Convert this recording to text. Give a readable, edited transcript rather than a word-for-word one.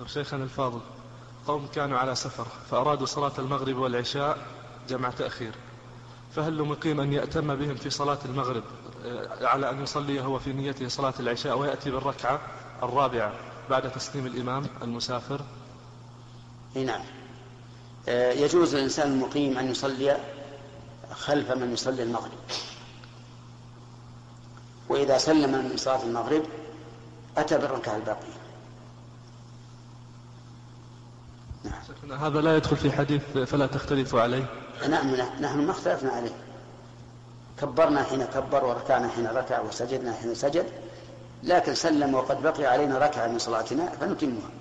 طيب شيخنا الفاضل، قوم كانوا على سفر فأرادوا صلاة المغرب والعشاء جمع تأخير، فهل لمقيم أن يأتم بهم في صلاة المغرب على أن يصلي هو في نيته صلاة العشاء ويأتي بالركعة الرابعة بعد تسليم الإمام المسافر؟ نعم، يجوز للإنسان المقيم أن يصلي خلف من يصلي المغرب، وإذا سلم من صلاة المغرب أتى بالركعة الباقية. نعم. هذا لا يدخل في حديث فلا تختلفوا عليه. نعم، نحن ما اختلفنا عليه، كبرنا حين كبر وركعنا حين ركع وسجدنا حين سجد، لكن سلم وقد بقي علينا ركعة من صلاتنا فنتمها.